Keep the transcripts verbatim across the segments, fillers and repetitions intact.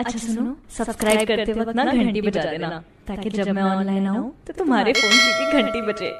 अच्छा सुनो, सब्सक्राइब करते वक्त ना घंटी बजा देना ताकि जब मैं ऑनलाइन आऊं तो तुम्हारे फोन की भी घंटी बजे।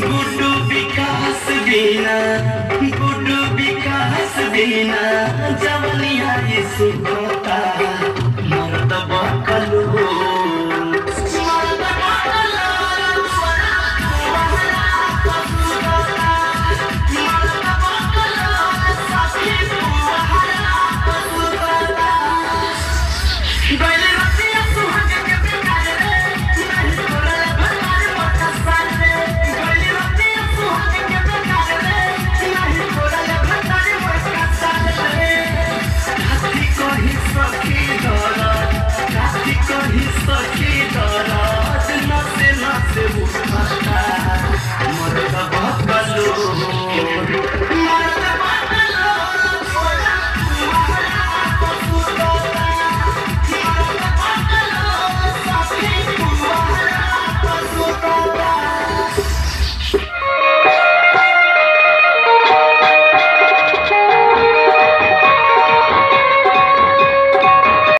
गुड्डू भी का हंस देना जवनिया ये सुखो।